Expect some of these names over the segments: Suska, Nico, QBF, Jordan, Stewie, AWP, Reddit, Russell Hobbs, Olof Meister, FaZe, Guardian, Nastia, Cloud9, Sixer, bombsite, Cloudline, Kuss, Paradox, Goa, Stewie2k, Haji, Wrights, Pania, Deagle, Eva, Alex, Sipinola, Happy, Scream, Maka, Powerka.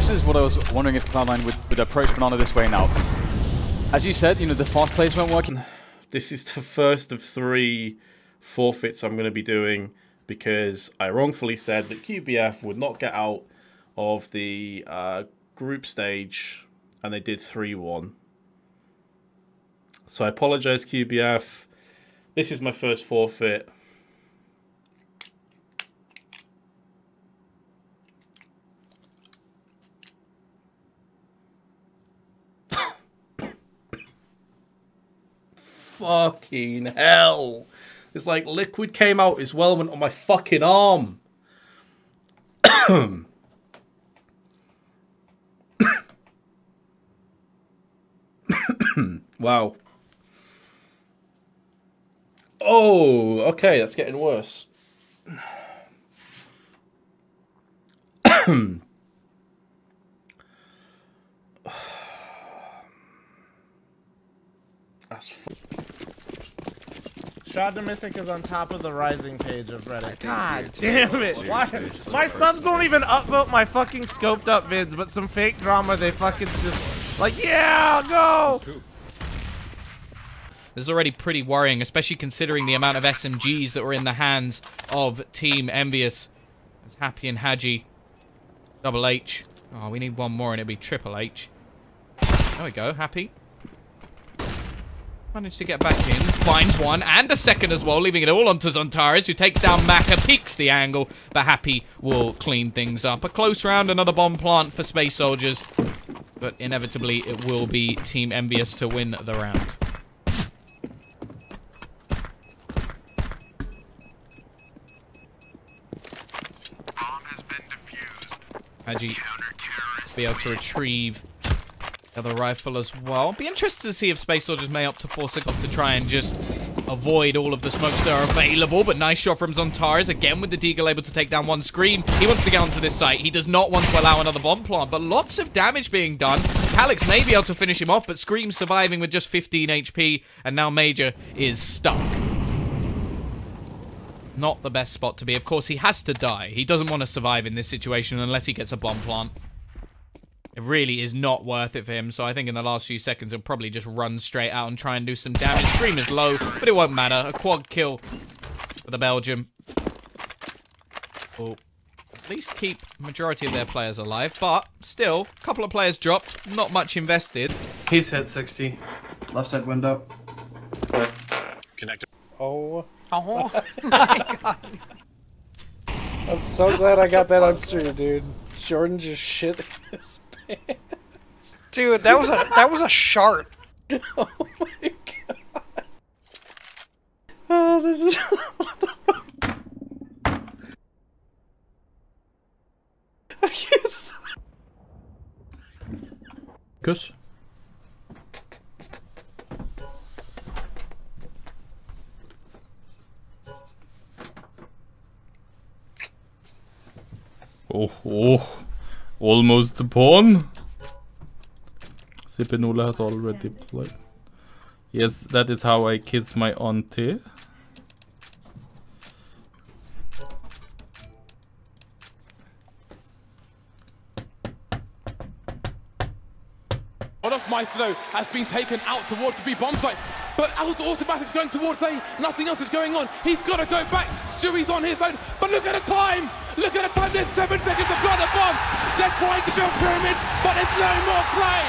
This is what I was wondering, if Cloudline would approach Banana this way now. As you said, you know, the fast plays weren't working. This is the first of 3 forfeits I'm going to be doing because I wrongfully said that QBF would not get out of the group stage, and they did 3-1. So I apologize, QBF. This is my first forfeit. Fucking hell. It's like liquid came out as well, went on my fucking arm. Wow. Oh, okay, that's getting worse. That's Shadow Mythic is on top of the rising page of Reddit. God damn it! Why? My subs won't even upvote my fucking scoped up vids, but some fake drama they fucking just like, yeah, go! This is already pretty worrying, especially considering the amount of SMGs that were in the hands of Team Envious. It's Happy and Haji. Double H. Oh, we need one more and it'll be Triple H. There we go, Happy. Managed to get back in, finds one, and a second as well, leaving it all onto Zontaris, who takes down Maka, peaks the angle, but Happy will clean things up. A close round, another bomb plant for Space Soldiers, but inevitably it will be Team Envious to win the round. Bomb has been defused. Haji will be able to retrieve the other rifle as well. I'll be interested to see if Space Soldiers may opt to force it off to try and just avoid all of the smokes that are available. But nice shot from Xantares. Again, with the Deagle able to take down one Scream. He wants to get onto this site. He does not want to allow another bomb plant, but lots of damage being done. Alex may be able to finish him off, but Scream surviving with just 15 HP. And now Major is stuck. Not the best spot to be. Of course, he has to die. He doesn't want to survive in this situation unless he gets a bomb plant. It really is not worth it for him, so I think in the last few seconds he'll probably just run straight out and try and do some damage. Scream is low, but it won't matter. A quad kill for the Belgium. Will at least keep majority of their players alive, but still, a couple of players dropped, not much invested. He's hit 60. Left side window. Connected. Oh. Oh my god. I'm so glad I got that on stream, dude. Jordan just shit his pants. Dude, that was a shart. Oh my god. Oh, this is what the fuck? I can't stop. Kuss. Oh, oh, almost the pawn. Sipinola has already played. Yes, that is how I kiss my auntie. Olof Meister, though, has been taken out towards the B bomb site. But out automatic's going towards A, nothing else is going on. He's got to go back. Stewie's on his own, but look at the time! Look at the time, there's 7 seconds to blow the bomb! They're trying to build pyramids, but there's no more play!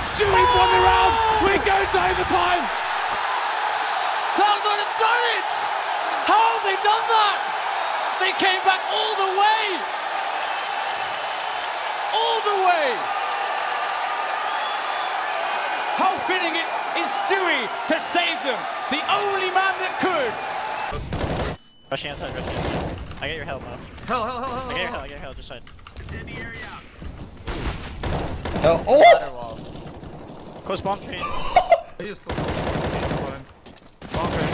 Stewie's won the round, we're going to overtime! Cloud9 have done it! How have they done that? They came back all the way! All the way! How fitting it is Stewie to save them! The only man that could! Rushing outside, rushing outside. I get your help, man. Hell. I get your help, just side. Hell, oh! Close bomb tree. He is close bomb tree.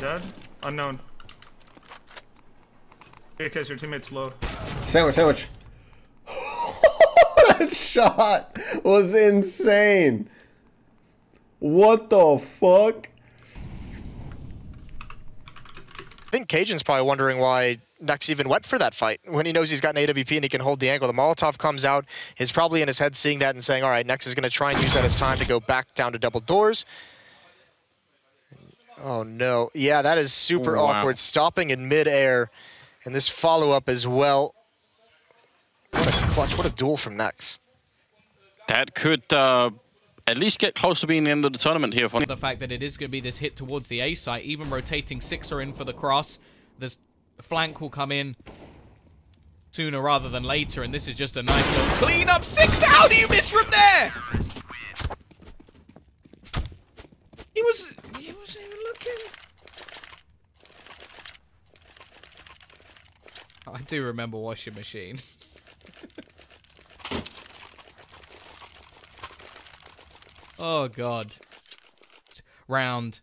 Dead? Unknown. Here, case your teammate's low. Sandwich. That shot was insane! What the fuck? I think Cajun's probably wondering why Nex even went for that fight when he knows he's got an AWP and he can hold the angle. The Molotov comes out, is probably in his head seeing that and saying, all right, Nex is going to try and use that as time to go back down to double doors. Oh, no. Yeah, that is super awkward. Stopping in midair. And this follow-up as well. What a clutch. What a duel from Nex. That could at least get close to being the end of the tournament here. For the fact that it is going to be this hit towards the A site, even rotating Sixer in for the cross. This flank will come in sooner rather than later. And this is just a nice little clean-up. Sixer, how do you miss from there? He wasn't even looking. Oh, I do remember washing machine. Oh, God. Round.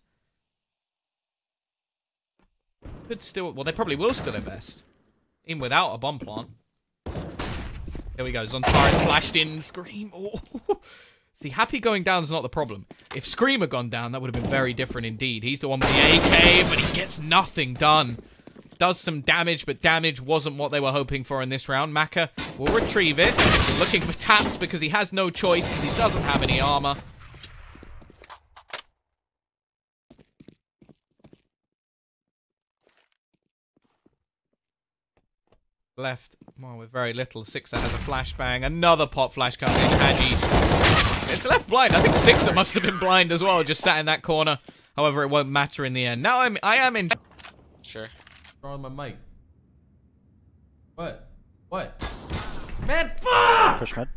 Could still... Well, they probably will still invest. Even without a bomb plant. There we go. Zontaris flashed in. Scream. Oh. See, Happy going down is not the problem. If Scream had gone down, that would have been very different indeed. He's the one with the AK, but he gets nothing done. Does some damage, but damage wasn't what they were hoping for in this round. Maka will retrieve it. Looking for taps because he has no choice because he doesn't have any armor. Left, well, with very little. Sixer has a flashbang. Another pop flash coming in. Haji. It's left blind. I think Sixer must have been blind as well, just sat in that corner. However, it won't matter in the end. Now I am in. Sure. Wrong with my mic. What? What? Man, fuck! Push mid.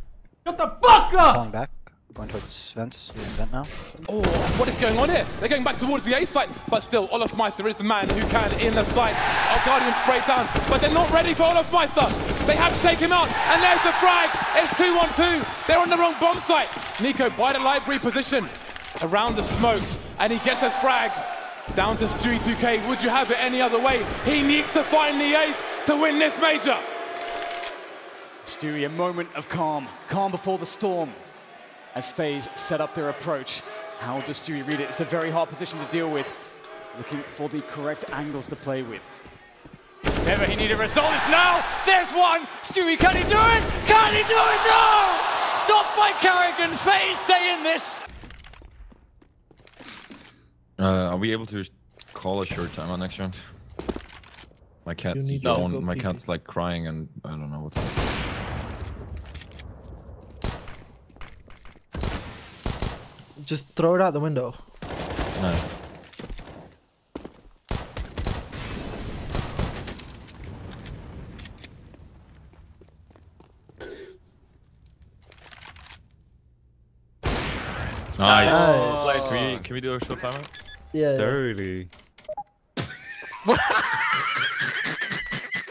Shut the fuck up! Falling back. Going towards Vents. Vent now. Oh, what is going on here? They're going back towards the A site, but still, Olof Meister is the man who can in the site. Our Guardian sprayed down, but they're not ready for Olof Meister. They have to take him out, and there's the frag. It's 2-1-2. They're on the wrong bomb site. Nico by the library position around the smoke, and he gets a frag down to Stewie2k. Would you have it any other way? He needs to find the ace to win this major. Stewie, a moment of calm. Calm before the storm. As FaZe set up their approach, how does Stewie read it? It's a very hard position to deal with, looking for the correct angles to play with. Never he needed results now. There's one. Stewie, can he do it? Can he do it? No! Stopped by Kerrigan. FaZe stay in this. Are we able to call a short timeout next round? My cat's down. My cat's like crying, and I don't know what's happening. Just throw it out the window. No. Nice. Oh. Can we do a short timeout? Yeah. Dirty.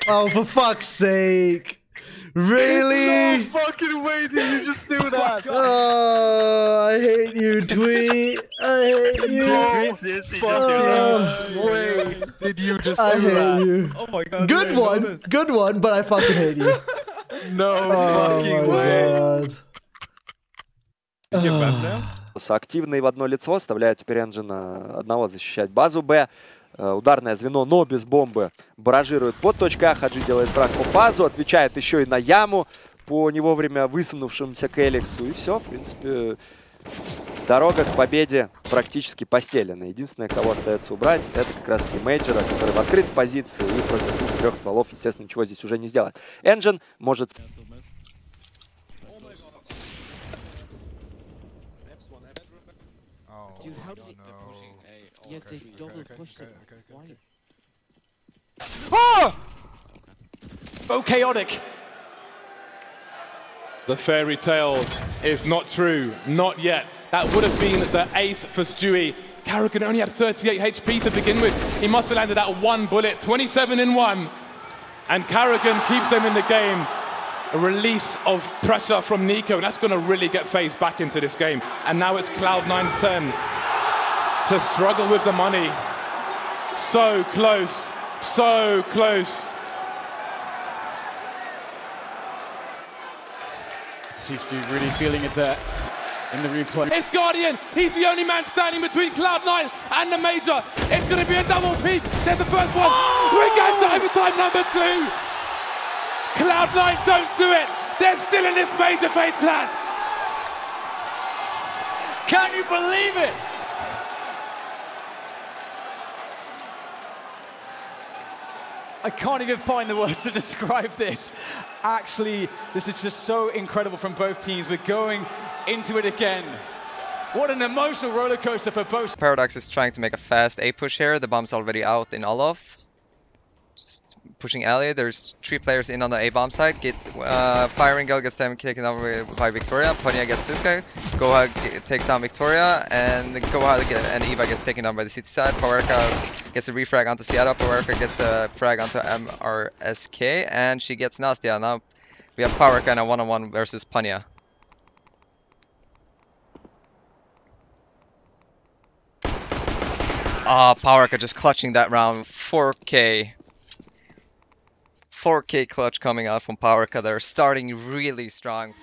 Oh, for fuck's sake. Really? It's so fucking way did you just do that? Oh, I hate you, Tweet. I hate you. No fucking way did you just do that? I hate you. Oh my god. Good one. Honest. Good one, but I fucking hate you. No fucking way. Активный в одно лицо оставляет теперь Энджина одного защищать базу Б. Ударное звено, но без бомбы, баражирует под точкой А. Хаджи делает страх по базу, отвечает еще и на яму по не вовремя высунувшемуся к Элексу. И все, в принципе, дорога к победе практически постелена. Единственное, кого остается убрать, это как раз-таки мейджора, который в открытой позиции и против двух-трех стволов, естественно, ничего здесь уже не сделать. Engine может... Yeah, they double pushed it. Oh! Oh, chaotic. The fairy tale is not true. Not yet. That would have been the ace for Stewie. Kerrigan only had 38 HP to begin with. He must have landed at one bullet. 27 in one. And Kerrigan keeps them in the game. A release of pressure from Nico. And that's going to really get FaZe back into this game. And now it's Cloud9's turn to struggle with the money. So close, so close. See Stu really feeling it there. in the replay. It's Guardian. He's the only man standing between Cloud9 and the Major. It's going to be a double peak. There's the first one. Oh! We're going to overtime number two. Cloud9 don't do it. They're still in this Major, FaZe Clan. Can you believe it? I can't even find the words to describe this. Actually, this is just so incredible from both teams. We're going into it again. What an emotional roller coaster for both. Paradox is trying to make a fast A push here. The bomb's already out in Olof. Just pushing alley. There's three players in on the A bomb side. Gets firing girl gets them taken over by Victoria. Pania gets Suska. Goa takes down Victoria, and Goa and Eva gets taken down by the city side. Powerka gets a refrag onto Seattle. Powerka gets a frag onto MRSK, and she gets Nastia. Now we have Powerka in a one-on-one versus Pania. Ah, Powerka just clutching that round. 4K. 4K clutch coming out from Powerka. They're starting really strong.